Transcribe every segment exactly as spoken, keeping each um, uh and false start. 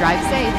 Drive safe.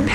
other